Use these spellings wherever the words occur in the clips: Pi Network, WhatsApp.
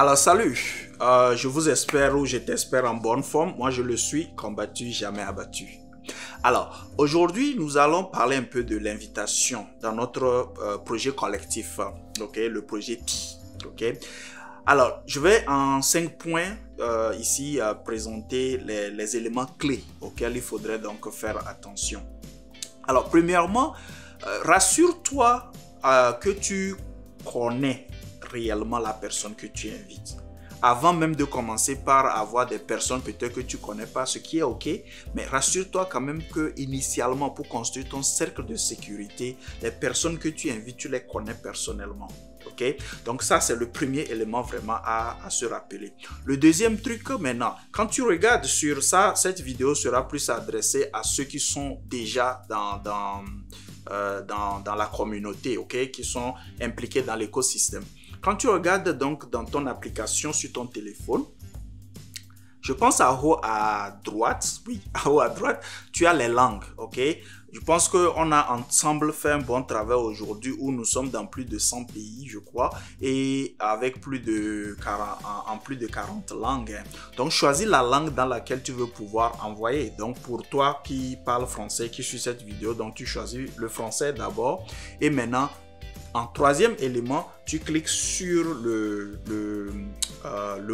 Alors salut, je vous espère ou je t'espère en bonne forme. Moi je le suis, combattu, jamais abattu. Alors aujourd'hui nous allons parler un peu de l'invitation dans notre projet collectif, okay, le projet Pi. Okay. Alors je vais en 5 points ici présenter les éléments clés auxquels il faudrait donc faire attention. Alors premièrement, rassure-toi que tu connais réellement la personne que tu invites. Avant même de commencer par avoir des personnes peut-être que tu connais pas, ce qui est ok, mais rassure-toi quand même que initialement pour construire ton cercle de sécurité, les personnes que tu invites, tu les connais personnellement. Okay? Donc ça c'est le premier élément vraiment à se rappeler. Le deuxième truc maintenant, quand tu regardes sur ça, cette vidéo sera plus adressée à ceux qui sont déjà dans la communauté, okay? Qui sont impliqués dans l'écosystème. Quand tu regardes donc dans ton application sur ton téléphone, je pense à haut à droite, oui, à haut à droite, tu as les langues, ok? Je pense qu'on a ensemble fait un bon travail aujourd'hui où nous sommes dans plus de 100 pays, je crois, et avec plus de 40 langues. Hein. Donc, choisis la langue dans laquelle tu veux pouvoir envoyer. Donc, pour toi qui parle français, qui suit cette vidéo, donc tu choisis le français d'abord et maintenant, en troisième élément, tu cliques sur le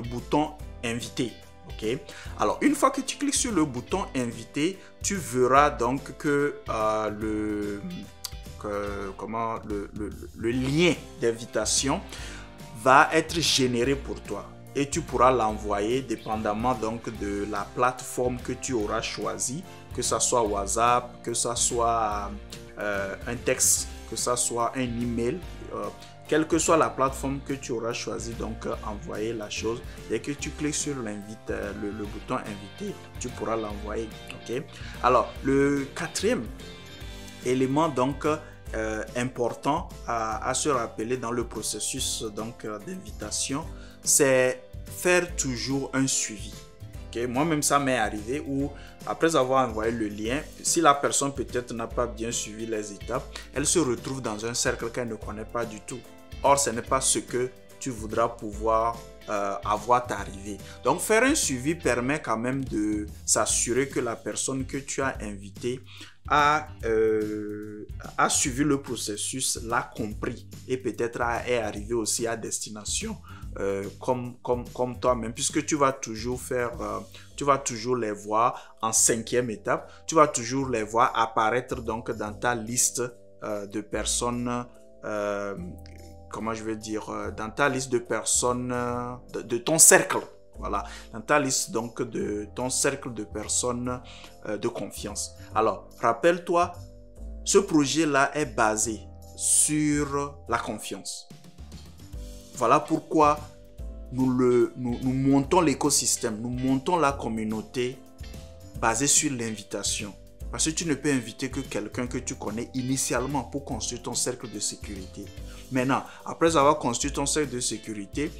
bouton inviter. Okay? Alors, une fois que tu cliques sur le bouton inviter, tu verras donc que, le lien d'invitation va être généré pour toi. Et tu pourras l'envoyer dépendamment donc de la plateforme que tu auras choisie, que ça soit WhatsApp, que ça soit un texte, que ça soit un email, quelle que soit la plateforme que tu auras choisi, donc envoyer la chose. Dès que tu cliques sur le bouton inviter, tu pourras l'envoyer. Okay? Alors, le quatrième élément donc important à se rappeler dans le processus donc d'invitation, c'est faire toujours un suivi. Okay? Moi-même, ça m'est arrivé où après avoir envoyé le lien, si la personne peut-être n'a pas bien suivi les étapes, elle se retrouve dans un cercle qu'elle ne connaît pas du tout. Or, ce n'est pas ce que tu voudras pouvoir avoir t'arriver. Donc, faire un suivi permet quand même de s'assurer que la personne que tu as invitée a suivi le processus, l'a compris et peut-être est arrivé aussi à destination. Comme toi-même, puisque tu vas toujours faire, tu vas toujours les voir en 5e étape, tu vas toujours les voir apparaître donc dans ta liste de personnes, dans ta liste de personnes de ton cercle, voilà, dans ta liste donc de ton cercle de personnes de confiance. Alors, rappelle-toi, ce projet-là est basé sur la confiance. Voilà pourquoi nous montons l'écosystème, nous montons la communauté basée sur l'invitation. Parce que tu ne peux inviter que quelqu'un que tu connais initialement pour construire ton cercle de sécurité. Maintenant, après avoir construit ton cercle de sécurité,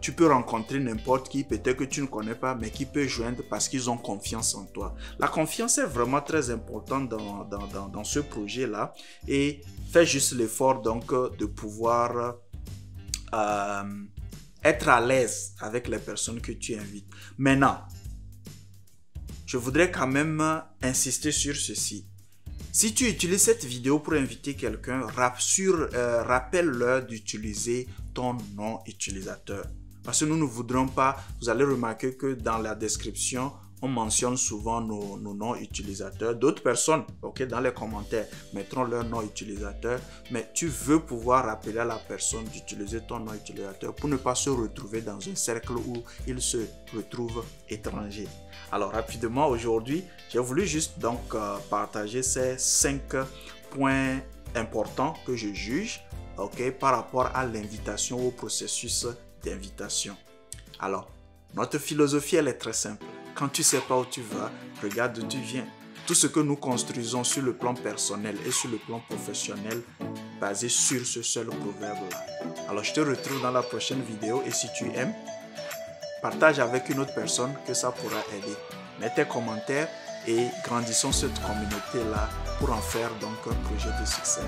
tu peux rencontrer n'importe qui, peut-être que tu ne connais pas, mais qui peut joindre parce qu'ils ont confiance en toi. La confiance est vraiment très importante dans ce projet-là. Et fais juste l'effort donc de pouvoir être à l'aise avec les personnes que tu invites. Maintenant, je voudrais quand même insister sur ceci. Si tu utilises cette vidéo pour inviter quelqu'un, rappelle-leur d'utiliser ton nom utilisateur. Parce que nous ne voudrons pas, vous allez remarquer que dans la description, on mentionne souvent nos noms utilisateurs. D'autres personnes, ok, dans les commentaires, mettront leur nom utilisateur. Mais tu veux pouvoir rappeler à la personne d'utiliser ton nom utilisateur pour ne pas se retrouver dans un cercle où il se retrouve étranger. Alors rapidement, aujourd'hui, j'ai voulu juste donc partager ces 5 points importants que je juge, ok, par rapport à l'invitation, au processus d'invitation. Alors, notre philosophie, elle est très simple. Quand tu ne sais pas où tu vas, regarde d'où tu viens. Tout ce que nous construisons sur le plan personnel et sur le plan professionnel, basé sur ce seul proverbe-là. Alors, je te retrouve dans la prochaine vidéo et si tu aimes, partage avec une autre personne que ça pourra aider. Mets tes commentaires et grandissons cette communauté-là pour en faire donc un projet de succès.